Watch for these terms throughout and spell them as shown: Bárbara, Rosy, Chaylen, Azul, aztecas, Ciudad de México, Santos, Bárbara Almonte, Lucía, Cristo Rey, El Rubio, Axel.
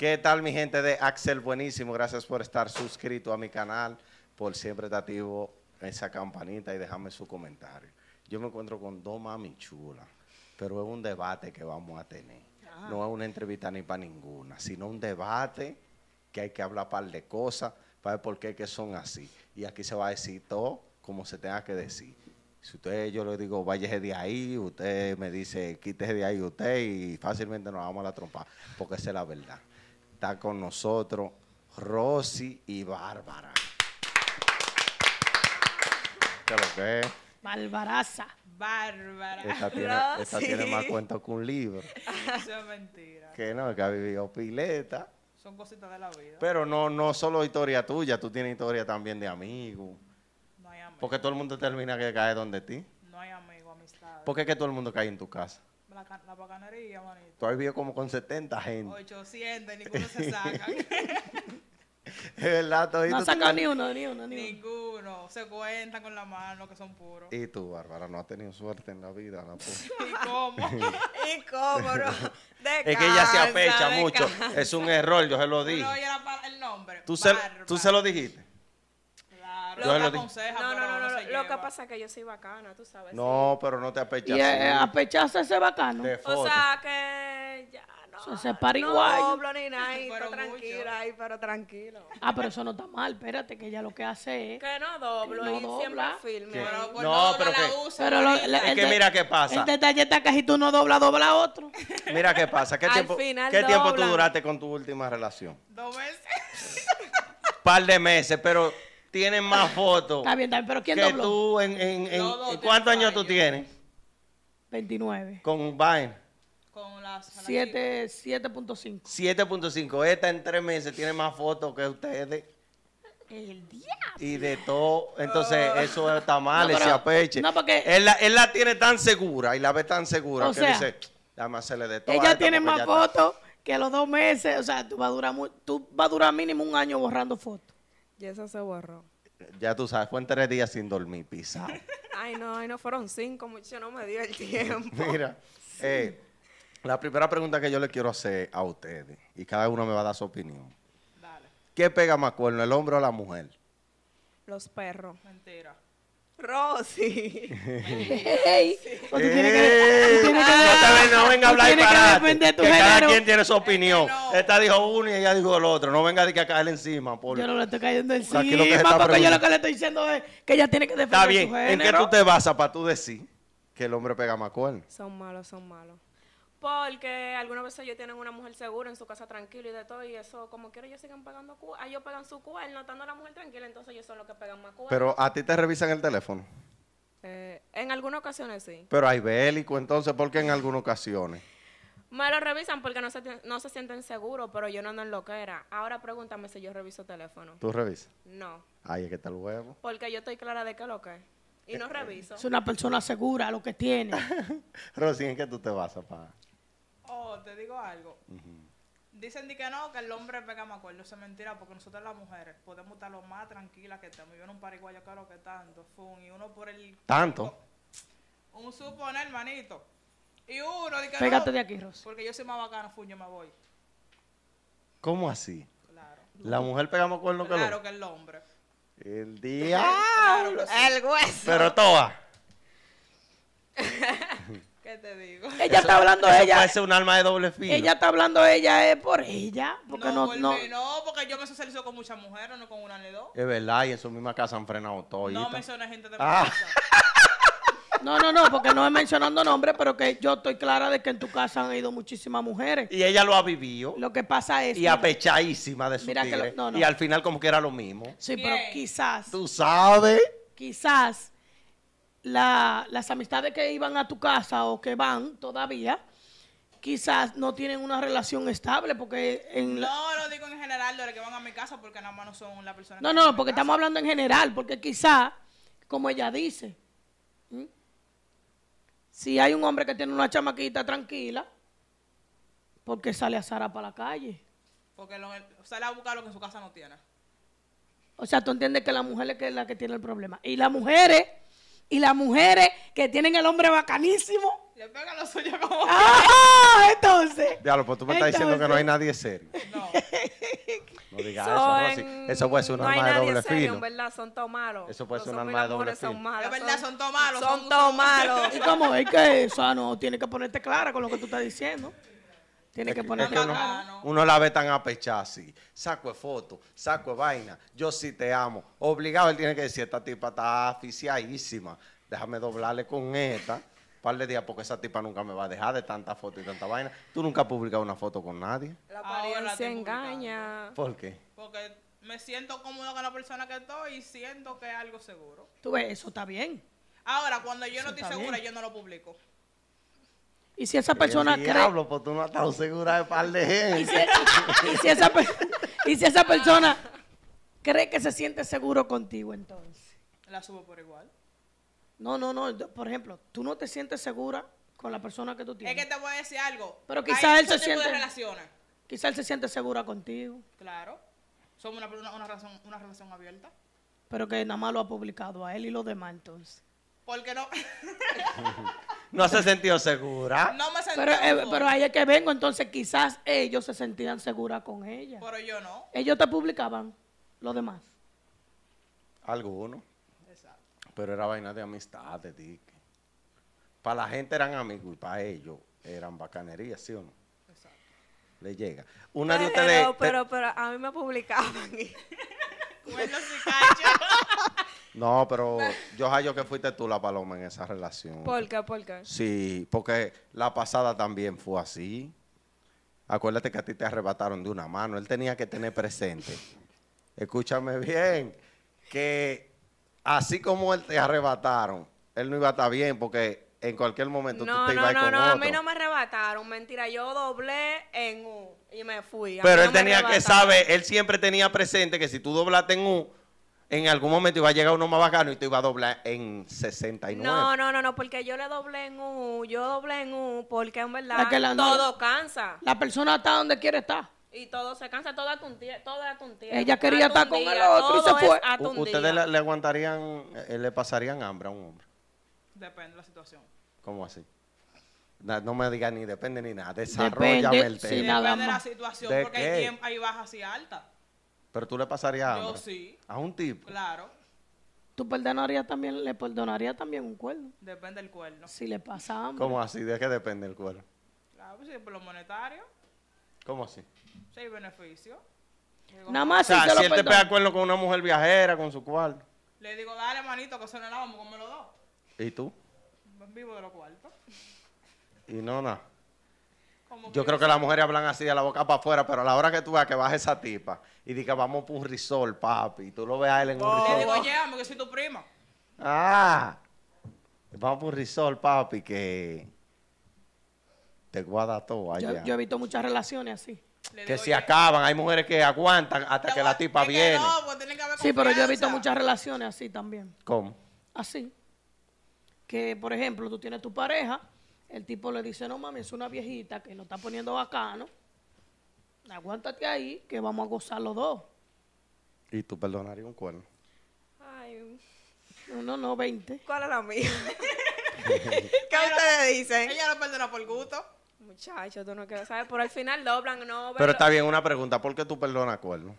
¿Qué tal mi gente de Axel? Buenísimo, gracias por estar suscrito a mi canal, por siempre estar activo esa campanita y dejarme su comentario. Yo me encuentro con dos mami chulas, pero es un debate que vamos a tener. Ah. No es una entrevista ni para ninguna, sino un debate que hay que hablar par de cosas, para ver por qué que son así. Y aquí se va a decir todo como se tenga que decir. Si usted, yo le digo, váyase de ahí, usted me dice, quítese de ahí usted y fácilmente nos vamos a la trompa, porque esa es la verdad. Está con nosotros Rosy y Bárbara. ¿Qué es lo que es? Bárbaraza. Bárbara. Esta tiene más cuento que un libro. Eso es mentira. Que no, que ha vivido pileta. Son cositas de la vida. Pero no solo historia tuya, tú tienes historia también de amigos. No hay amigos. Porque todo el mundo termina que cae donde ti. No hay amigos, amistad. ¿Por qué que todo el mundo cae en tu casa? La bacanería, manito. Tú has vivido como con 70 gente. 800, ninguno se saca. Es verdad, todito. No saca ni uno. Ninguno. Se cuentan con la mano que son puros. Y tú, Bárbara, no has tenido suerte en la vida. La ¿y cómo? ¿Y cómo, bro? Es que ella se apecha mucho. Es un error, yo se lo dije. No, ya el nombre. ¿Tú se lo dijiste? Lo que pasa es que yo soy bacana, tú sabes. No, ¿sí? Pero no te apechas. Y apecharse ese bacano. O sea que ya no. Se separa igual. No doblo ni nada, pero tranquila, ahí, pero tranquilo. Ah, pero eso no está mal, espérate, que ella lo que hace es... Que no doblo, que no y siempre firme. Pero, pues, no, pero que... Usa, pero es que mira qué pasa. El detalle está que si tú no doblas, dobla otro. Mira qué pasa. ¿Qué tiempo tú duraste con tu última relación? 2 meses. Par de meses, pero... Tienen más fotos. Está bien, pero ¿quién dobló? Tú ¿cuántos años tú tienes? 29. ¿Con vaina? Con las 7.5. 7.5. Esta en 3 meses tiene más fotos que ustedes. El diablo. Y de todo. Entonces, eso está mal, no, pero, ese apeche. No, porque... Él la tiene tan segura y la ve tan segura o que sea, dice, dame hacerle de todo. Ella tiene más fotos que los 2 meses. O sea, tú vas a durar mínimo un año borrando fotos. Y eso se borró. Ya tú sabes, fue en 3 días sin dormir, pisado. Ay, no, fueron 5, mucho no me dio el tiempo. Mira, sí. La primera pregunta que yo le quiero hacer a ustedes, y cada uno me va a dar su opinión. Dale. ¿Qué pega más cuerno, el hombre o la mujer? Los perros. Mentira. Rosy. Hey. Tú tienes que... No venga a hablar y parate. Que cada quien tiene su opinión. No. Esta dijo uno y ella dijo el otro. No venga a caerle encima. Por... Yo no le estoy cayendo encima. Porque yo lo que le estoy diciendo es que ella tiene que defender su género. Está bien. ¿En qué tú te basas para tú decir que el hombre pega más cuernos? Son malos. Porque algunas veces ellos tienen una mujer segura en su casa tranquila y de todo, y eso, como quiero, ellos siguen pagando cuernos. Ellos pagan su cuerno, estando la mujer tranquila, entonces ellos son los que pegan más cuernos. Pero a ti te revisan el teléfono. En algunas ocasiones sí. Pero hay bélico, entonces, ¿por qué en algunas ocasiones? Me lo revisan porque no se sienten seguros, pero yo no ando en lo que era. Ahora pregúntame si yo reviso teléfono. ¿Tú revisas? No. Ay, es que está el huevo. Porque yo estoy clara de qué es lo que es. Y no reviso. Es una persona segura lo que tiene. Rosy, ¿en qué tú te vas a pagar? Oh, te digo algo. Dicen que no, que el hombre pega más cuernos. Eso es mentira, porque nosotros las mujeres podemos estar lo más tranquilas que estamos. Yo en un pariguayo creo que tanto, fun, y uno por el... ¿Tanto? Un suponer, hermanito. Y uno dice que pégate no, de aquí, Rosy. Porque yo soy más bacana, fun, yo me voy. ¿Cómo así? Claro. ¿La mujer pega más cuernos que el hombre? Claro que el hombre. El día... Claro, el hueso. Pero toa. ¿Qué te digo? Ella está hablando ella. Parece un arma de doble filo. Ella está hablando ella es por ella. Porque no, porque yo me socializo con muchas mujeres, no con una ni dos. Es verdad, y en su misma casa han frenado todo. No menciona gente de mi casa. No, porque no es mencionando nombres, pero que yo estoy clara de que en tu casa han ido muchísimas mujeres. Y ella lo ha vivido. Lo que pasa es... Y apechadísima de su tigre. Y al final como que era lo mismo. Sí, bien. Pero quizás... Tú sabes. Quizás... Las amistades que iban a tu casa o que van todavía, quizás no tienen una relación estable porque... No, lo digo en general, de los que van a mi casa porque nada más no son la persona. No, porque estamos hablando en general, porque quizás, como ella dice, si hay un hombre que tiene una chamaquita tranquila, ¿por qué sale a Sara para la calle? Porque sale a buscar lo que en su casa no tiene. O sea, tú entiendes que la mujer es la que tiene el problema. Y las mujeres... que tienen el hombre bacanísimo, Le pega los suyos como... ¡Ah! Entonces... Diablo, pues tú me estás diciendo que no hay nadie serio. No. No digas eso, Rosy. Eso puede ser un arma de doble filo. En verdad, son todos malos. Eso puede ser un arma de doble filo. En verdad, son todos malos. Son todos malos. ¿Y cómo? Es que, o sea, no, tienes que ponerte clara con lo que tú estás diciendo. Tienes que ponerte clara. Uno la ve tan apechada así. Saco de foto, saco de vaina. Yo sí te amo. Obligado, él tiene que decir, esta tipa está aficiadísima. Déjame doblarle con esta. Par de días, porque esa tipa nunca me va a dejar de tanta foto y tanta vaina. Tú nunca has publicado una foto con nadie. La apariencia se engaña. ¿Por qué? Porque me siento cómoda con la persona que estoy y siento que es algo seguro. Tú ves, eso está bien. Ahora, cuando yo no estoy segura, yo no lo publico. Y si esa persona cree... Diablo, pues tú no has estado segura de par de gente. Y si esa persona cree que se siente seguro contigo, entonces... La subo por igual. No, no, no. Por ejemplo, tú no te sientes segura con la persona que tú tienes. Es que te voy a decir algo. Pero quizás él se siente... Quizás él se siente segura contigo. Claro. Somos una relación abierta. Pero que nada más lo ha publicado a él y los demás, entonces. Porque no... ¿No se ha sentido segura? No me sentí segura. Pero ahí es que vengo, entonces quizás ellos se sentían seguras con ella. Pero yo no. Ellos te publicaban, los demás. Algunos. Pero era vaina de amistad, de tique. Para la gente eran amigos y para ellos eran bacanerías, ¿sí o no? Exacto. Le llega. Una de ustedes... Pero a mí me publicaban. Bueno, si cacho. No, pero yo hallo que fuiste tú la paloma en esa relación. ¿Por qué? ¿Por qué? Sí, porque la pasada también fue así. Acuérdate que a ti te arrebataron de una mano. Él tenía que tener presente. Escúchame bien, que... Así como él te arrebataron, él no iba a estar bien porque en cualquier momento tú te ibas con otro. No, a mí no me arrebataron, mentira, yo doblé en U y me fui. Pero él tenía que saber, él siempre tenía presente que si tú doblaste en U, en algún momento iba a llegar uno más bacano y te iba a doblar en 69. No, porque yo le doblé en U, porque en verdad todo cansa. La persona está donde quiere estar. Y todo se cansa, todo atuntía, Ella quería estar con el otro y se fue. ¿Ustedes le aguantarían, le pasarían hambre a un hombre? Depende de la situación. ¿Cómo así? No me digas ni depende ni nada. Desarróllame el tema. Depende de la situación, porque hay bajas y altas. Pero tú le pasarías hambre. Yo sí. ¿A un tipo? Claro. ¿Tú le perdonarías también un cuerno? Depende del cuerno. Si le pasa hambre. ¿Cómo así? ¿De qué depende el cuerno? Claro, pues sí, por lo monetario. ¿Cómo así? Sí, beneficio. Nada más. O sea, si él te pega cuerno con una mujer viajera, con su cuarto. Le digo, dale, manito, que se nos vamos, como los dos. ¿Y tú? Vivo de los cuartos. Y no, nada. Yo creo que las mujeres hablan así de la boca para afuera, pero a la hora que tú veas que baja esa tipa y diga, vamos por un risol, papi, y tú lo veas a él en un risol. Le digo, llévame, que soy tu prima. Ah. Vamos por un risol, papi, que... Te guarda todo allá. Yo he visto muchas relaciones así. Que se acaban. Hay mujeres que aguantan hasta que la tipa viene. No, pues tiene que haber confianza. Sí, pero yo he visto muchas relaciones así también. ¿Cómo? Así. Que, por ejemplo, tú tienes tu pareja, el tipo le dice, no mami, es una viejita que nos está poniendo bacano. Aguántate ahí que vamos a gozar los dos. ¿Y tú perdonarías un cuerno? Ay. No, 20. ¿Cuál es la mía? ¿Qué ustedes dicen? Ella lo perdona por gusto. Muchachos, tú no quieres saber, pero al final doblan, no... Pero está bien, una pregunta, ¿por qué tú perdonas cuerno?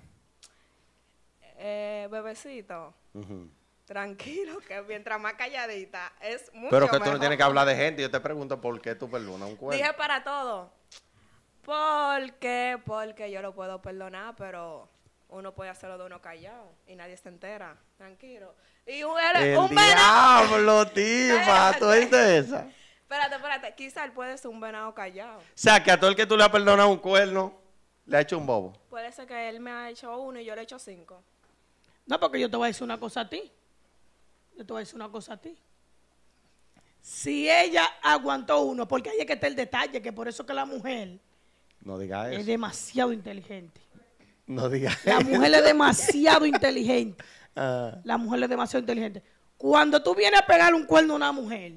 Bebecito, tranquilo, que mientras más calladita es mucho mejor. Pero que tú no tienes que hablar de gente, yo te pregunto ¿por qué tú perdonas un cuerno? Dije para todo. Porque yo lo puedo perdonar, pero uno puede hacerlo de uno callado y nadie se entera, tranquilo. Y un diablo, tipa, ¿tú oíste esa? Espérate, quizá él puede ser un venado callado. O sea, que a todo el que tú le has perdonado un cuerno, le ha hecho un bobo. Puede ser que él me ha hecho uno y yo le he hecho 5. No, porque yo te voy a decir una cosa a ti. Si ella aguantó uno, porque ahí es que está el detalle, que por eso que la mujer... No diga eso. Es demasiado inteligente. No diga eso. La mujer es demasiado inteligente. Cuando tú vienes a pegar un cuerno a una mujer...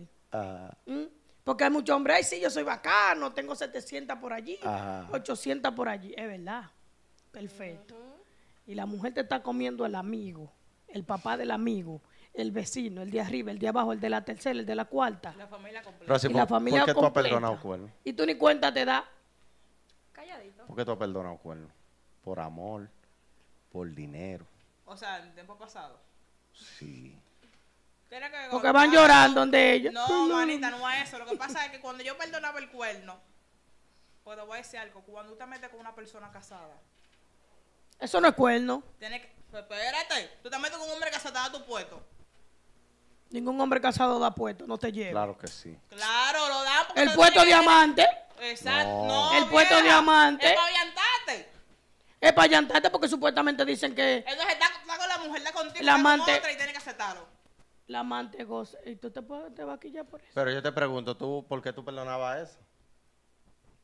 Porque hay muchos hombres, ay sí, yo soy bacano, tengo 700 por allí, 800 por allí, es verdad, perfecto. Y la mujer te está comiendo el amigo, el papá del amigo, el vecino, el de arriba, el de abajo, el de la tercera, el de la cuarta. La familia completa. Rosy, y la familia ¿por qué completa? Tú has perdonado cuerno? Y tú ni cuenta te da. Calladito. ¿Por qué tú has perdonado cuerno? Por amor, por dinero. O sea, el tiempo pasado. Sí. Porque van llorando donde ellos. No, manita, no es eso. Lo que pasa es que cuando yo perdonaba el cuerno, pues te voy a decir algo. Cuando tú te metes con una persona casada, eso no es cuerno. Tienes que, espérate, tú te metes con un hombre casado, te da tu puesto. Ningún hombre casado da puesto, no te lleva. Claro que sí. Claro, lo da. El puesto diamante. Exacto. No, el puesto diamante. Es para allantarte. Es para allantarte porque supuestamente dicen que. Entonces está con la mujer, está contigo, la amante, con otra y tiene que aceptarlo. La amante goza. Y tú te vas a quillar por eso. Pero yo te pregunto, ¿tú por qué tú perdonabas eso?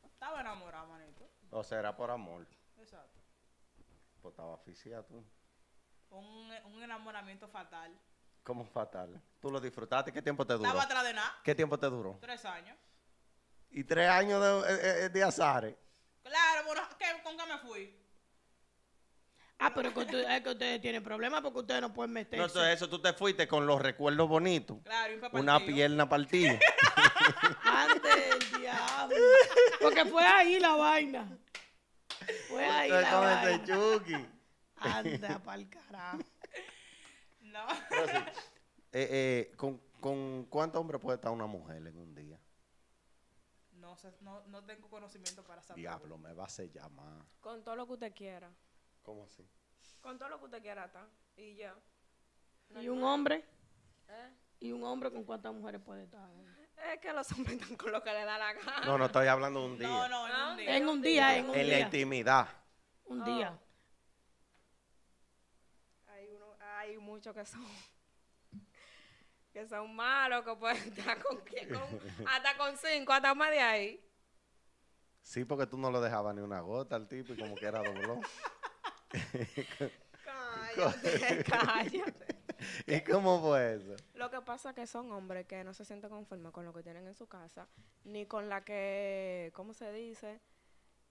Estaba enamorada, manito. O sea, era por amor. Exacto. Pues estaba asfixiada tú. Un enamoramiento fatal. ¿Cómo fatal? ¿Tú lo disfrutaste? ¿Qué tiempo te duró? Estaba atrás de nada. ¿Qué tiempo te duró? 3 años. ¿Y 3 años de azares? Claro, bueno, ¿con qué me fui? Ah, pero es que ustedes tienen problemas porque ustedes no pueden meterse. No, entonces eso, tú te fuiste con los recuerdos bonitos. Claro, una pierna partida. Ande el diablo. Porque fue ahí la vaina. Fue ahí la vaina. Chucky. Anda pa'l carajo. No. Pero, ¿con cuántos hombres puede estar una mujer en un día? No tengo conocimiento para saber. Diablo, me va a hacer llamar. Con todo lo que usted quiera. ¿Cómo así? Con todo lo que usted quiera, está. Y ya. No. ¿Y un hombre? ¿Eh? ¿Y un hombre con cuántas mujeres puede estar? Es que los hombres están con lo que le da la gana. No, estoy hablando de un día. No, en un día. En un día, en un día. En la intimidad. Un día. Hay muchos que son malos, que pueden estar hasta con 5, hasta más de ahí. Sí, porque tú no lo dejabas ni una gota al tipo y como que era doblón. Cállate. ¿Y cómo fue eso? Lo que pasa es que son hombres que no se sienten conformes con lo que tienen en su casa, ni con la que, ¿cómo se dice?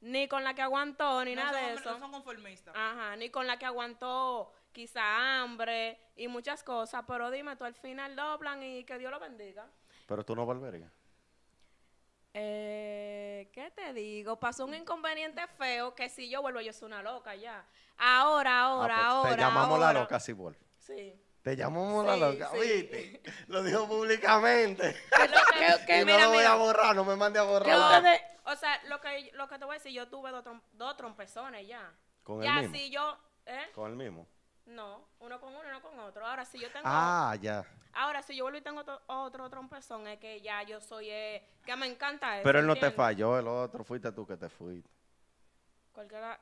Ni con la que aguantó, ni no nada de eso. No son conformistas. Ajá, ni con la que aguantó quizá hambre y muchas cosas, pero dime, tú al final doblan y que Dios lo bendiga. Pero tú no volverías. ¿Qué te digo? Pasó un inconveniente feo que si yo vuelvo, yo soy una loca ya. Ahora. Te llamamos ahora. La loca si vuelves. Sí. Te llamamos la loca, sí. ¿Viste? Lo dijo públicamente. Que y mira, no lo voy a borrar, no me mande a borrar. O sea, lo que te voy a decir, yo tuve dos trompezones ya. ¿Con ya el mismo? Si yo, ¿con el mismo? No, uno con uno, uno con otro. Ahora si yo tengo... Ah, ya. Ahora si yo vuelvo y tengo otro trompezón, es que ya yo soy... que me encanta eso. Pero él no te falló, el otro fuiste tú que te fuiste. Cualquiera...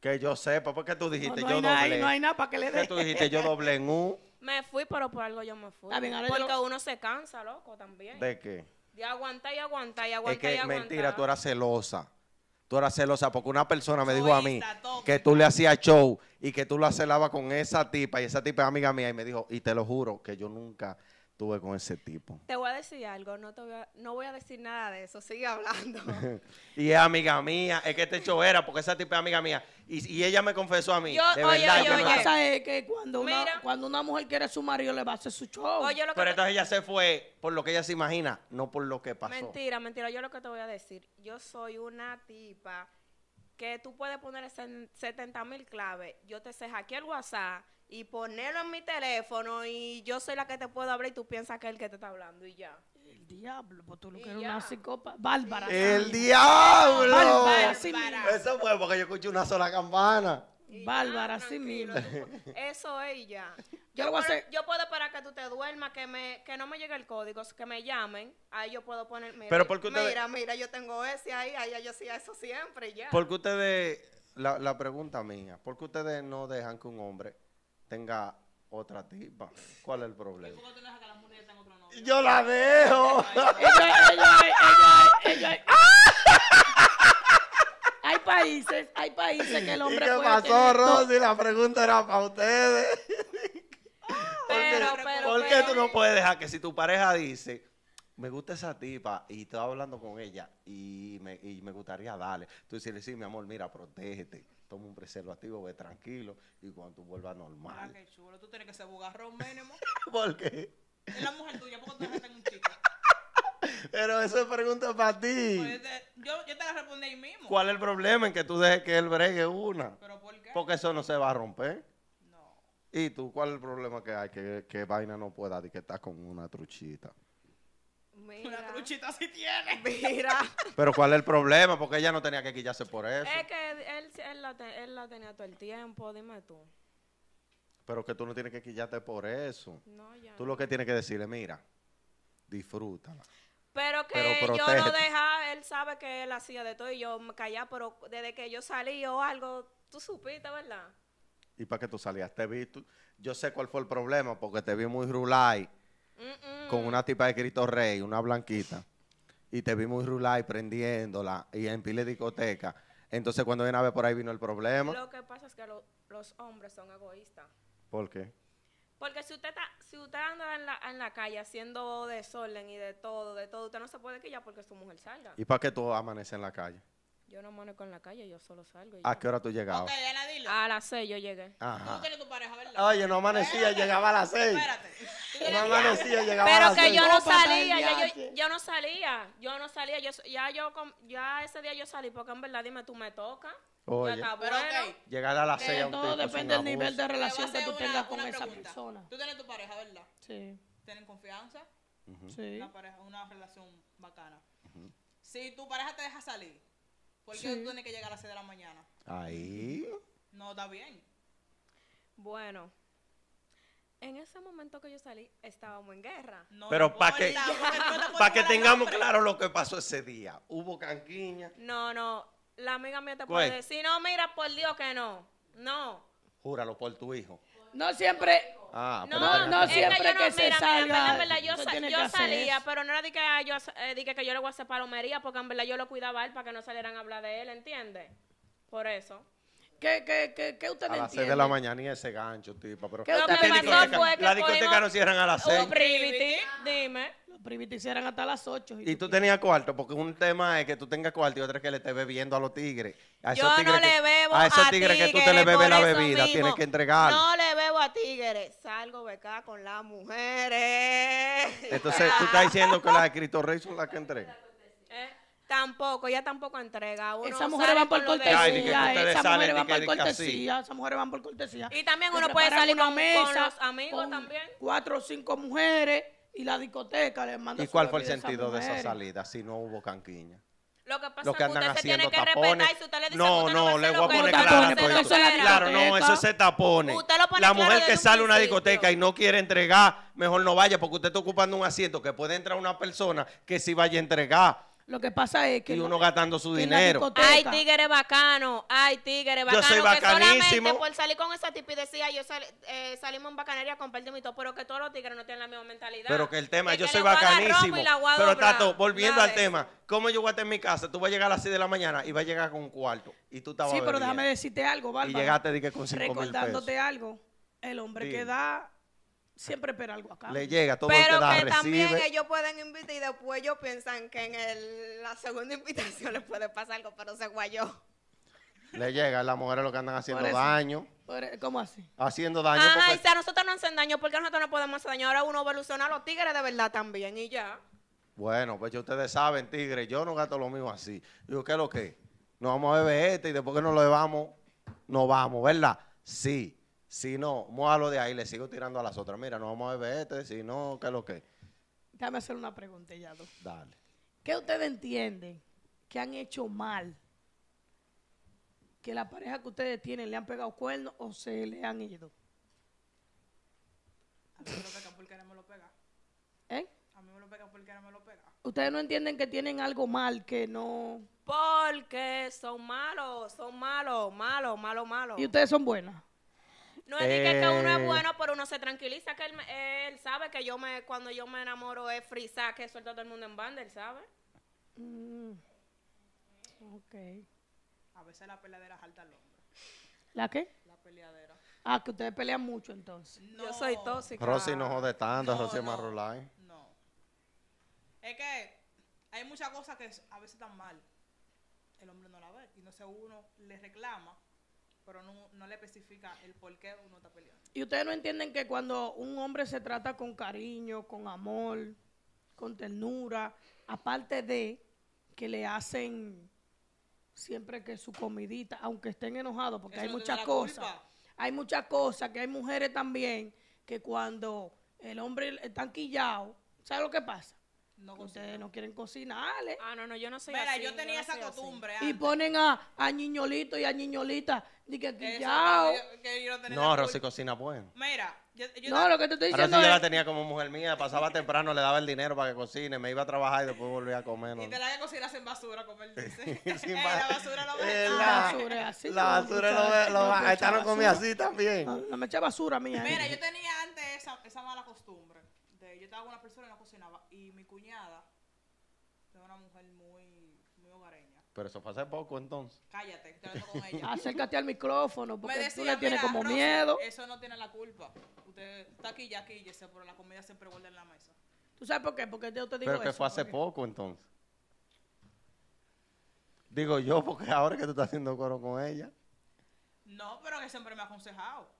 Que yo sepa, porque tú dijiste yo doblé. No hay nada para que le dé. Tú dijiste yo doblé en U. Me fui, pero por algo yo me fui. Porque uno se cansa, loco, también. ¿De qué? De aguantar y aguantar y aguantar. Es que mentira, tú eras celosa. Tú eras celosa porque una persona me dijo a mí que tú le hacías show y que tú la celabas con esa tipa y esa tipa es amiga mía y me dijo, y te lo juro que yo nunca tuve con ese tipo. Te voy a decir algo, no voy a decir nada de eso, sigue hablando. Y es amiga mía, es que este show era porque esa tipa es amiga mía. Y ella me confesó a mí, de verdad. Lo que pasa es que cuando una mujer quiere a su marido, le va a hacer su show. Oye, pero entonces ella se fue por lo que ella se imagina, no por lo que pasó. Mentira, yo lo que te voy a decir, yo soy una tipa que tú puedes poner 70,000 claves, yo te sé hackear el WhatsApp y ponerlo en mi teléfono y yo soy la que te puedo hablar y tú piensas que es el que te está hablando y ya. El diablo, pues tú lo que eres una psicópata. Bárbara. ¡El diablo! Bárbara, sí mismo. Eso fue porque yo escuché una sola campana. Bárbara, sí mismo. Eso es ya. Yo puedo esperar que tú te duermas, que no me llegue el código, que me llamen. Ahí yo puedo poner, mira, yo tengo ese ahí yo hacía eso siempre ya. Porque ustedes, la pregunta mía, ¿por qué ustedes no dejan que un hombre tenga otra tipa? ¿Cuál es el problema? ¿Por qué tú dejas que las mujeres tengan otro novio? Yo la dejo. ella. Hay países que el hombre puede. ¿Qué pasó, Rosy? La pregunta era para ustedes. ¿Por qué tú no puedes dejar que si tu pareja dice, me gusta esa tipa y estaba hablando con ella y me gustaría darle, tú decirle, sí, mi amor, mira, protégete? toma un preservativo, ve tranquilo, y cuando tú vuelvas normal. Ah, qué chulo, tú tienes que ser bugarrón, mínimo. ¿Por qué? Es la mujer tuya, ¿por qué tú dejaste en un chico? Pero eso es pregunta para ti. Pues yo te la respondí ahí mismo. ¿Cuál es el problema en que tú dejes que él bregue una? ¿Pero por qué? Porque eso no se va a romper. No. ¿Y tú cuál es el problema que hay? Que vaina no pueda, que estás con una truchita. Mira. Una truchita sí tiene. Mira. Pero ¿cuál es el problema? Porque ella no tenía que quillarse por eso. Es que él la tenía todo el tiempo, dime tú. Pero que tú no tienes que quillarte por eso. No, ya. Tú lo que tienes que decirle, mira, disfrútala. Pero que pero yo lo dejaba, él sabe que él hacía de todo y yo me callaba, pero desde que yo salí o algo, tú supiste, ¿verdad? ¿Y para qué tú salías? Te vi, yo sé cuál fue el problema, porque te vi muy rulay con una tipa de Cristo Rey, una blanquita, y te vi muy rulay prendiéndola y en pile de discoteca. Entonces cuando viene a ver por ahí vino el problema. Lo que pasa es que los hombres son egoístas. ¿Por qué? Porque si usted anda en la calle haciendo desorden y de todo, usted no se puede quillar porque su mujer salga. ¿Y para qué tú amaneces en la calle? Yo no amanezco en la calle, yo solo salgo. ¿A qué hora tú llegabas? Okay, a las 6 yo llegué. Ajá. Tú tienes tu pareja, ¿verdad? Oye, no amanecía, llegaba a las 6. Espérate. No amanecía, llegaba a las 6. Pero que yo no salía, yo no salía. Ya ese día yo salí porque en verdad, dime, tú me tocas. Oye, pero okay. Llegar a las 6 todo depende del nivel de relación que tú tengas con esa persona. Tú tienes tu pareja, ¿verdad? Sí. ¿Tienen confianza? Sí. Una relación bacana. Si tu pareja te deja salir, ¿por qué tú tienes que llegar a las 6 de la mañana? Ahí. No, está bien. Bueno, en ese momento que yo salí, estábamos en guerra. No, pero para que, tengamos claro lo que pasó ese día. ¿Hubo canquiña? No. La amiga mía te puede decir, no, mira, por Dios que no. No. Júralo por tu hijo. No siempre. Ah, no siempre es que se salga. En verdad, yo salía, pero no era de que yo le voy a hacer palomería, porque en verdad yo lo cuidaba a él para que no salieran a hablar de él, ¿entiendes? Por eso. ¿Qué usted entiende? A las 6 de la mañana y ese gancho, tipo. Pero ¿qué usted entiende? La discoteca no cierran a las 6. Los privity, dime. Los privity cierran hasta las 8. ¿Y tú tenías cuarto? Porque un tema es que tú tengas cuarto y otro es que le estés bebiendo a los tigres. Yo no le bebo a tigres. A esos tigres que tú te le bebes la bebida, tienes que entregar. No le bebo a tigres. Salgo becada con las mujeres. Entonces, tú estás diciendo que las de Cristo Rey son las que entregan. Tampoco, ella tampoco entrega. Esas mujeres van por cortesía, esas mujeres van por cortesía, esas mujeres van por cortesía. Y también uno puede salir con los amigos también. 4 o 5 mujeres y la discoteca les manda. ¿Y cuál fue el sentido de esa salida si no hubo canquiña? Lo que pasa es que usted se tiene que respetar y si usted le dice no, no, le voy a poner claro, no, eso se tapone. La mujer que sale a una discoteca y no quiere entregar, mejor no vaya porque usted está ocupando un asiento que puede entrar una persona que sí vaya a entregar. Lo que pasa es que... Y uno gastando su dinero. Ay, tigre bacano. Ay, tigre bacano. Yo soy bacanísimo. Que solamente por salir con esa tipi decía, yo salimos en bacanería, compartimos y todo, pero que todos los tigres no tienen la misma mentalidad. Pero que el tema, yo soy bacanísimo. Pero Tato, volviendo al tema, ¿cómo yo voy a estar en mi casa? Tú vas a llegar a las 6 de la mañana y vas a llegar con un cuarto. Y tú estabas bebiendo. Sí, pero déjame decirte algo, Bárbara. Y llegaste de que con 5 mil pesos. Recordándote algo, el hombre que da... Siempre espera algo acá. Le llega todo pero el que da, recibe. Pero que también ellos pueden invitar y después ellos piensan que en la segunda invitación les puede pasar algo, pero se guayó. Le llega, las mujeres lo que andan haciendo daño. ¿Cómo así? Haciendo daño. Ajá, porque... y si a nosotros no hacen daño, porque nosotros no podemos hacer daño. Ahora uno evoluciona a los tigres de verdad también y ya. Bueno, pues ya ustedes saben, tigres, yo no gasto lo mismo así. Digo, ¿qué es lo que? Nos vamos a beber este y después que nos lo bebamos, nos vamos, ¿verdad? Sí. Si no, mójalo de ahí, le sigo tirando a las otras. Mira, no vamos a beber este, si no, ¿qué es lo que? Déjame hacer una pregunta, Yado. Dale. ¿Qué ustedes entienden que han hecho mal? ¿Que la pareja que ustedes tienen le han pegado cuernos o se le han ido? A mí me lo pegan porque no me lo pega. ¿Eh? A mí me lo pegan porque no me lo pega. ¿Ustedes no entienden que tienen algo mal que no...? Porque son malos. ¿Y ustedes son buenas? No es que uno es bueno, pero uno se tranquiliza, que él sabe que cuando yo me enamoro es frisar, que suelta todo el mundo en banda, él sabe. Ok. A veces la peleadera salta al hombre. ¿La qué? La peleadera. Ah, que ustedes pelean mucho entonces. No. Yo soy tóxica. Rosy no jode tanto, no, Rosy es más rulay. No. Es que hay muchas cosas que a veces están mal. El hombre no la ve y no sé, uno le reclama. pero no le especifica el por qué uno está peleando. ¿Y ustedes no entienden que cuando un hombre se trata con cariño, con amor, con ternura, aparte de que le hacen siempre que su comidita, aunque estén enojados, porque hay muchas cosas, que hay mujeres también que cuando el hombre está quillado, ¿sabe lo que pasa? No, ustedes no quieren cocinarle. Ah, no, no, yo no soy así. Mira, yo tenía esa costumbre. Y ponen a ñiñolito y a ñiñolita. Dije, quillao. No, Rosy cocina bueno. Mira, no, lo que te estoy diciendo es... Yo la tenía como mujer mía, pasaba temprano, le daba el dinero para que cocine, me iba a trabajar y después volvía a comer. Y te la que cocinas sin basura, como él dice. La basura lo ve. La basura es así. La basura lo ve. Esta no comía así también. No me echa basura mía. Mira, yo tenía antes esa mala costumbre. Yo estaba con una persona y no cocinaba. Y mi cuñada es una mujer muy hogareña. Pero eso fue hace poco, entonces. Cállate, estoy hablando con ella. Acércate al micrófono, porque decía, tú le tienes como Rosy, miedo. Eso no tiene la culpa. Usted está aquí, ya aquí, pero la comida siempre guarda en la mesa. ¿Tú sabes por qué? Porque yo te digo eso. Pero que fue hace poco, entonces. Digo yo, porque ahora que tú estás haciendo coro con ella. No, pero que siempre me ha aconsejado.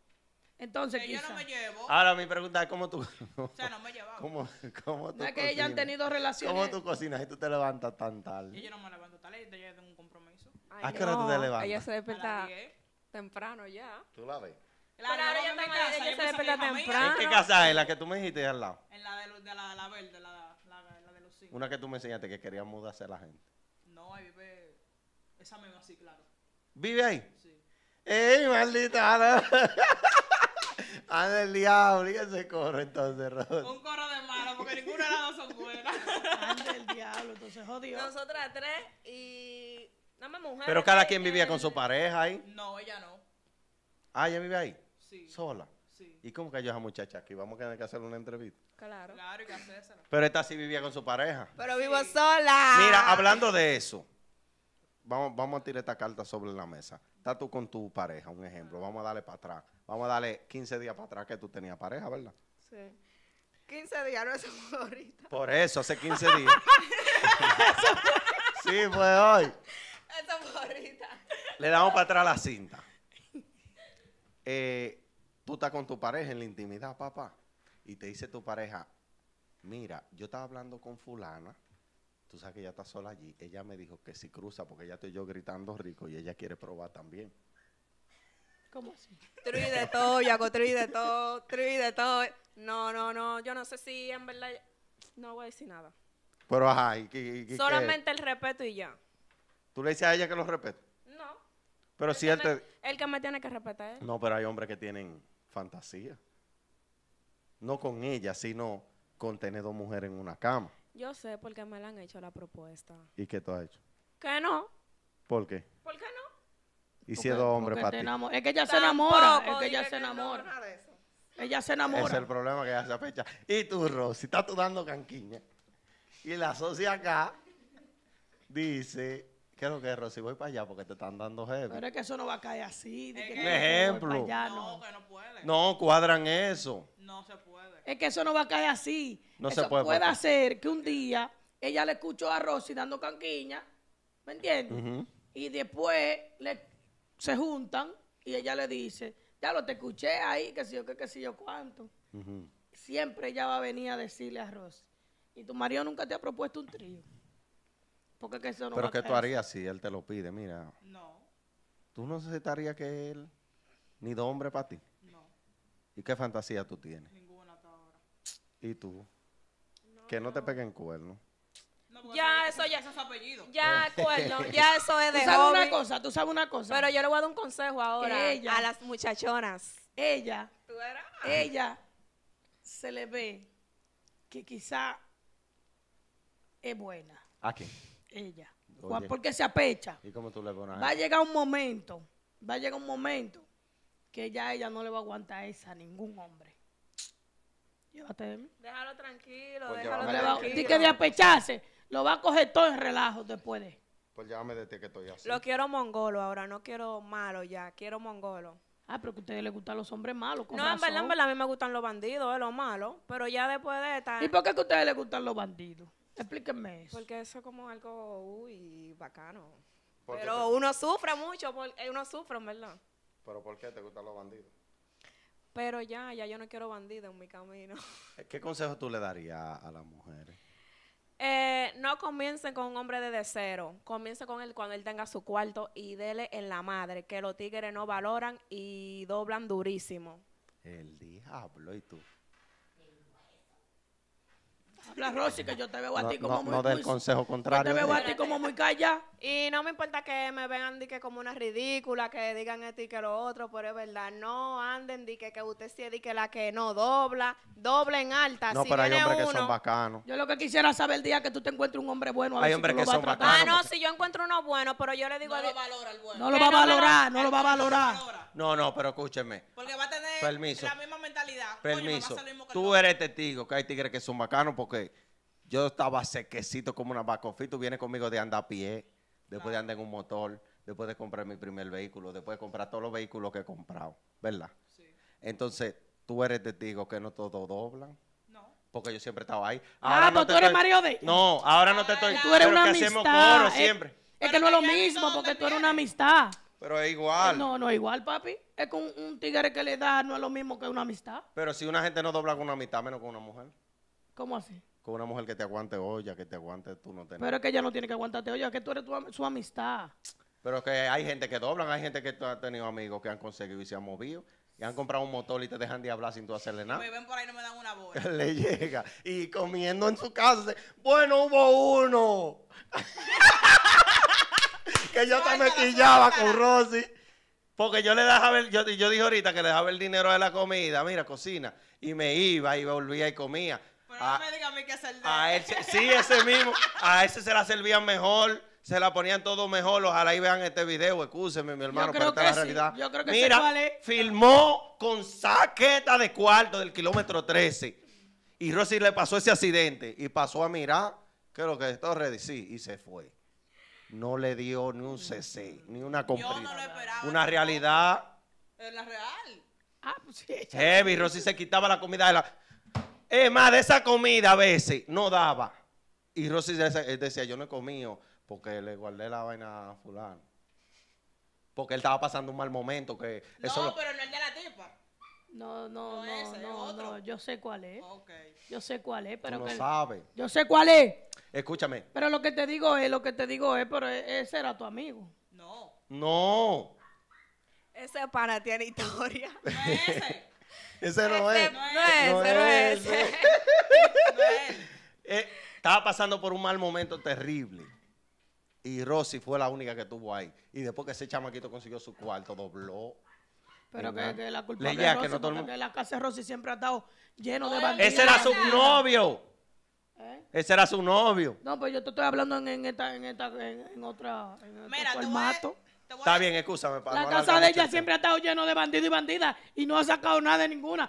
Entonces, que yo no me llevo. Ahora mi pregunta es cómo tú... O sea, no me llevaba. ¿Cómo tú cocinas? Que ellas han tenido relaciones. ¿Cómo tú cocinas y tú te levantas tan tarde? Yo no me levanto tarde, yo tengo un compromiso. ¿A qué hora tú te levantas? Ella se despierta temprano ya. ¿Tú la ves? Claro, ella se despierta temprano. ¿En qué casa es? ¿La que tú me dijiste al lado? En la de la verde, la de Lucía. Una que tú me enseñaste que quería mudarse a la gente. No, ahí vive... Esa misma, sí, claro. ¿Vive ahí? Sí. ¡Ey, maldita! Anda el diablo, y ese coro entonces, Rosy. Un coro de malo, porque ninguna de las dos son buenas. Anda el diablo, entonces jodió. Nosotras tres y... Nada más mujeres. Pero cada quien vivía con su pareja ahí. No, ella no. Ah, ¿ella vive ahí? Sí. ¿Sola? Sí. ¿Y cómo cayó esa muchacha aquí? Vamos a tener que hacerle una entrevista. Claro. Claro, hay que hacérsela. Pero esta sí vivía con su pareja. Pero vivo sola. Mira, hablando de eso, vamos a tirar esta carta sobre la mesa. Está tú con tu pareja, un ejemplo. Vamos a darle para atrás. Vamos a darle 15 días para atrás que tú tenías pareja, ¿verdad? Sí. 15 días, no es ahorita. Por eso, hace 15 días. Sí, fue hoy. Eso fue ahorita. Le damos para atrás la cinta. Tú estás con tu pareja en la intimidad, papá. Y te dice tu pareja, mira, yo estaba hablando con fulana. Tú sabes que ella está sola allí. Ella me dijo que si cruza, porque ella estoy yo gritando rico y ella quiere probar también. ¿Cómo así? Truy de todo, Yaco, truy de todo. No, no, no, yo no sé si en verdad... No voy a decir nada. Pero ajá, ¿y solamente el respeto y ya. ¿Tú le dices a ella que lo respete? No. Pero si él te... El que me tiene que respetar. No, pero hay hombres que tienen fantasía. No con ella, sino con tener dos mujeres en una cama. Yo sé porque me la han hecho la propuesta. ¿Y qué tú has hecho? Que no. ¿Por qué? ¿Por qué no? Y siendo hombre para ti. Es que ella se enamora. Es que ella se enamora. Ella se enamora. Ese es el problema, que ella se apecha. Y tú, Rosy, estás tú dando canquiña. Y la socia acá dice, ¿qué es lo que es, Rosy? Voy para allá porque te están dando heavy. Pero es que eso no va a caer así. Un ejemplo. No, que no puede. No, cuadran eso. No se puede. Es que eso no va a caer así. No se puede. Puede hacer que un día ella le escuchó a Rosy dando canquiña, ¿me entiendes? Y después se juntan y ella le dice, ya lo te escuché ahí, que si yo qué, que si yo cuánto. Siempre ella va a venir a decirle a Rosy, y tu marido nunca te ha propuesto un trío. Porque que eso no... Pero ¿qué tú harías si él te lo pide? Mira. No. ¿Tú no necesitarías que él, ni de hombre para ti? No. ¿Y qué fantasía tú tienes? Ninguna hasta ahora. ¿Y tú? No, que no te peguen cuernos. No, ya eso ya es su apellido. Ya, cuerno, ya eso es de hobby. Tú sabes una cosa. Pero yo le voy a dar un consejo ahora a las muchachonas. Ella se le ve que quizá es buena. ¿A quién? Ella. Oye, porque se apecha. ¿Y cómo tú le pones? Va a llegar un momento, que ya ella no le va a aguantar esa a ningún hombre. Llévate. Déjalo tranquilo, pues déjalo tranquilo. Dice que de apecharse. Lo va a coger todo en relajo después de... Pues llámame de ti que estoy así. Lo quiero mongolo ahora, no quiero malo ya, quiero mongolo. Ah, pero que a ustedes les gustan los hombres malos, con razón. En verdad, a mí me gustan los bandidos, los malos, pero ya después de esta... ¿Y por qué que a ustedes les gustan los bandidos? Explíquenme eso. Porque eso es como algo, bacano. Pero uno sufre mucho, uno sufre, en verdad. ¿Pero por qué te gustan los bandidos? Pero ya yo no quiero bandidos en mi camino. ¿Qué consejo tú le darías a las mujeres? No comiencen con un hombre desde cero. Comiencen con él cuando él tenga su cuarto y dele en la madre, que los tigres no valoran y doblan durísimo. El diablo, ¿y tú? Habla, Rosy, que yo te veo a ti como muy... No del consejo contrario. Yo te veo a ti como muy calla. Y no me importa que me vean dique como una ridícula, que digan esto y que lo otro, pero es verdad, no anden dique que usted sí dique la que no dobla, doble en alta. No, si pero hay hombres que son bacanos. Yo lo que quisiera saber el día que tú te encuentres un hombre bueno. Hay hombres que son bacanos. Ah, no, si yo encuentro uno bueno, pero yo le digo... No lo valora el bueno. No lo va a valorar, no lo va a valorar. No, no, pero escúcheme. Porque va a tener la misma mentalidad. Permiso. Tú eres testigo que hay tigres que son bacanos porque... yo estaba sequecito como una bacofita. Tú vienes conmigo de andar a pie, después de andar en un motor, después de comprar mi primer vehículo, después de comprar todos los vehículos que he comprado, ¿verdad? Sí. Entonces, tú eres testigo que no todos doblan. No. Porque yo siempre estaba ahí. Ahora no, pero tú eres Mario de... No, ahora no te estoy... Tú eres una amistad. Hacemos coro siempre. Es que no es lo mismo porque tú eres una amistad. Pero es igual. No, no es igual, papi. Es que un tigre que le da no es lo mismo que una amistad. Pero si una gente no dobla con una amistad, menos con una mujer. ¿Cómo así? Con una mujer que te aguante olla, que te aguante, tú no tenés. Pero es que ella no tiene que aguantarte olla, que tú eres su amistad. Pero que hay gente que doblan, hay gente que ha tenido amigos que han conseguido y se han movido, y han comprado un motor y te dejan de hablar sin tú hacerle nada. Me ven por ahí, no me dan una bola. Le llega, y comiendo en su casa, bueno, hubo uno. Que yo te mequillaba con Rosy. Porque yo le dejaba, yo dije ahorita que le dejaba el dinero de la comida, mira, cocina, y me iba, y volvía y comía. Pero no me diga a mí que servía. A él, sí, ese mismo. A ese se la servían mejor, se la ponían todo mejor. Ojalá ahí vean este video, excúsenme, mi hermano, pero esta es la realidad. Yo creo que mira, vale. Filmó con saqueta de cuarto del kilómetro 13. Y Rosy le pasó ese accidente y pasó a mirar, creo que está ready, sí, y se fue. No le dio ni un cc, ni una comprida. Yo no lo esperaba. Una realidad. En la real. Ah, pues sí. Heavy, Rosy se quitaba la comida de la... Es más, de esa comida a veces no daba. Y Rosy decía, yo no he comido porque le guardé la vaina a fulano. Porque él estaba pasando un mal momento. Que no, eso pero no es de la tipa. No, yo sé cuál es. Okay. Yo sé cuál es, pero... Tú no sabes. Yo sé cuál es. Escúchame. Pero lo que te digo es, pero ese era tu amigo. No. No. Ese pana tiene historia. No es ese. Ese no es. No es. Estaba pasando por un mal momento terrible. Y Rosy fue la única que estuvo ahí. Y después que ese chamaquito consiguió su cuarto, dobló. Pero que la culpa de Rosy, no todo el mundo... la casa de Rosy siempre ha estado lleno de bandidos. Ese era su novio. Ese era su novio. No, pues yo te estoy hablando en otra... Mira, formato. Está bien, excúsame. La casa de ella siempre ha estado lleno de bandidos y bandidas y no ha sacado nada de ninguna.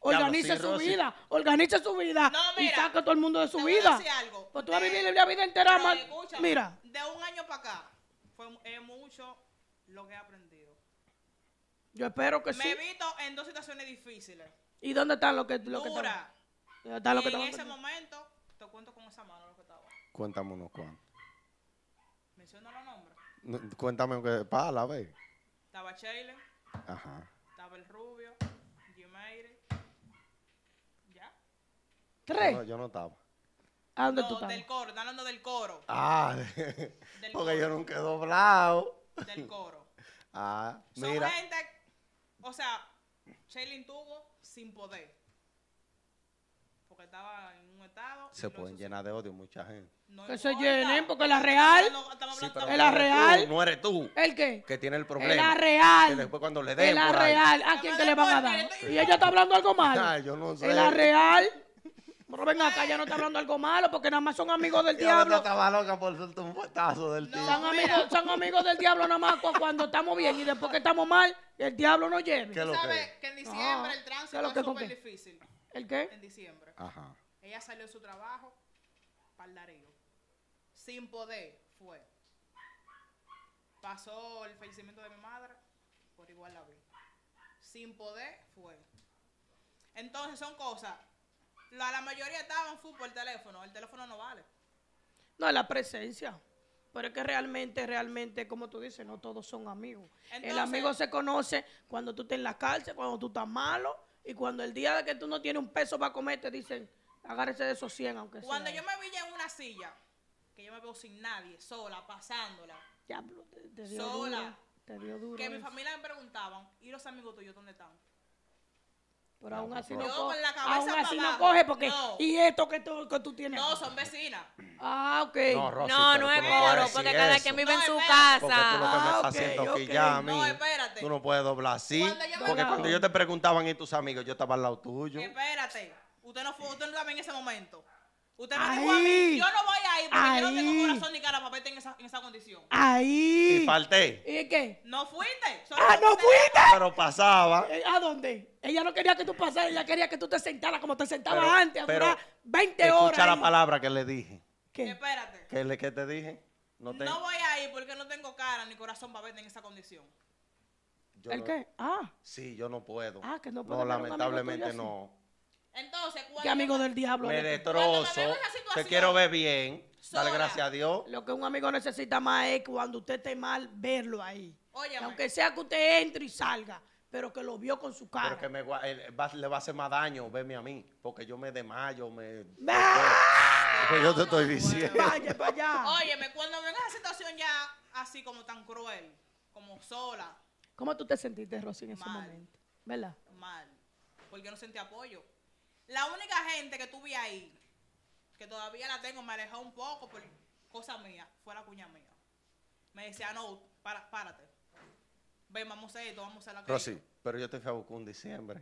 Organiza su vida, organiza su vida y saca a todo el mundo de su vida. Pues tú vas a vivir la vida entera más. Mira. De un año para acá es mucho lo que he aprendido. Yo espero que sí. Me he visto en dos situaciones difíciles. ¿Y dónde están los que están? En ese momento te cuento con esa mano lo que estaba. Cuéntame unos cuantos. Menciona los nombres. No, cuéntame que para la vez. Estaba Chaylen. Ajá. Estaba El Rubio. Jiménez. ¿Ya? ¿Tres? Yo no estaba. ¿A dónde tú estabas? Del coro, están hablando del coro. Ah, del porque coro. Yo nunca he doblado. Del coro. Ah, mira. Son gente, o sea, Chaylen tuvo sin poder. Porque estaba en un estado... Se pueden llenar de odio mucha gente. No que se llenen, porque la real... Sí, es la real. Tú, no eres tú. ¿El qué? Que tiene el problema. Es la real. Que después cuando le den... Es la real. ¿A quién que le van a dar? Sí. Y ella está hablando algo malo. Nah, yo no sé. Es la real. Pero ven acá, ya no está hablando algo malo, porque nada más son amigos del diablo. Yo estaba loca por soltar un patazo del tío. Son amigos del diablo nada más cuando estamos bien y después que estamos mal, el diablo nos lleve. ¿Tú sabes que en diciembre el tránsito es súper difícil? ¿El qué? En diciembre. Ajá. Ella salió de su trabajo, parlareo. Sin poder, fue. Pasó el fallecimiento de mi madre, por igual la vi. Sin poder, fue. Entonces son cosas. La mayoría estaban full por teléfono. El teléfono no vale. No, la presencia. Pero es que realmente, como tú dices, no todos son amigos. Entonces, el amigo se conoce cuando tú estás en la cárcel, cuando tú estás malo, y cuando el día de que tú no tienes un peso para comer, te dicen, agárrese de esos 100, aunque sea. Cuando yo me vi en una silla, que yo me veo sin nadie, sola, pasándola. Ya, te dio sola. Duro, te dio duro. Que mi familia me preguntaban, ¿y los amigos tuyos dónde están? Pero aún así no coge. Aún así no coge porque... No. ¿Y esto que tú tienes? No, son vecinas. Ah, ok. No, Rosy, no es coro, porque cada quien vive en su casa. Porque tú lo que me estás haciendo aquí ya a mí. No, espérate. Tú no puedes doblar así. Porque cuando yo te preguntaban y tus amigos, yo estaba al lado tuyo. Espérate. Usted no fue, usted no estaba en ese momento. Usted me dijo a mí, yo no voy a ir porque yo no tengo corazón ni cara para verte en esa condición. Ahí. Y falté. ¿Y qué? No fuiste. Ah, no fuiste. Pero pasaba. ¿A dónde? Ella no quería que tú pasaras, ella quería que tú te sentaras como te sentabas antes, a durar 20 horas. Escucha la palabra que le dije. ¿Qué? Espérate. ¿Qué te dije? No voy a ir porque no tengo cara ni corazón para verte en esa condición. ¿El qué? Ah. Sí, yo no puedo. Ah, que no puedo. No, lamentablemente no. Entonces, ¿qué amigo del diablo? Me destrozo. Te quiero ver bien. Dale gracias a Dios. Lo que un amigo necesita más es cuando usted esté mal, verlo ahí. Oye, aunque sea que usted entre y salga, pero que lo vio con su cara. Pero que le va a hacer más daño verme a mí, porque yo me desmayo, porque yo te estoy diciendo. Vaya para allá. Óyeme, cuando venga esa situación ya así como tan cruel, como sola. ¿Cómo tú te sentiste, Rosy, en ese momento? ¿Verdad? Mal. Porque no sentí apoyo. La única gente que tuve ahí, que todavía la tengo, me alejó un poco por cosa mía, fue la cuña mía. Me decía, no, párate. Ven, vamos a esto, vamos a la calle. Rosy, pero yo te fui a buscar un diciembre.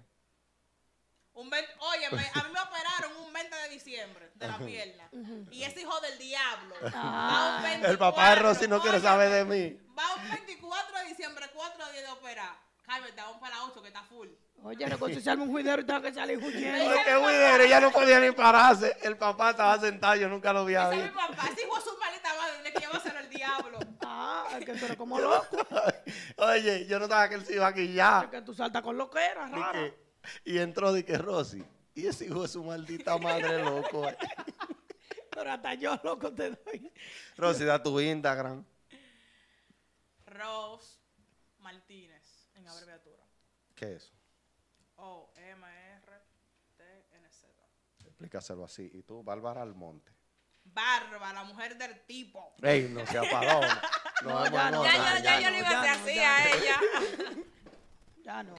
Oye, a mí me operaron un 20 de diciembre de la pierna. Y ese hijo del diablo. Va un 24, el papá de Rosy no quiere saber de mí. Va un 24 de diciembre, 4 días de operar. Carmen, te vamos para la 8 que está full. Oye, reconciliarme un juidero y tengo que salir huyendo. ¿Qué juidero? Ella no podía ni pararse. El papá estaba sentado, yo nunca lo vi a ver. Ese mi papá, ese hijo de su maleta madre, que llevárselo al diablo. Ah, es que tú eres como loco. Oye, yo no sabía que él se iba aquí ya. Es que tú saltas con lo que era, rara. Y entró de que Rosy, y ese hijo de su maldita madre loco. Pero hasta yo loco te doy. Rosy, da tu Instagram. Ros Martínez, en abreviatura. ¿Qué es eso? O-M-R-T-N-Z. Explícaselo así. ¿Y tú, Bárbara Almonte? Bárbara, la mujer del tipo. Ey, no sea paloma. No, ya yo le iba a hacer así a ella. Ya no.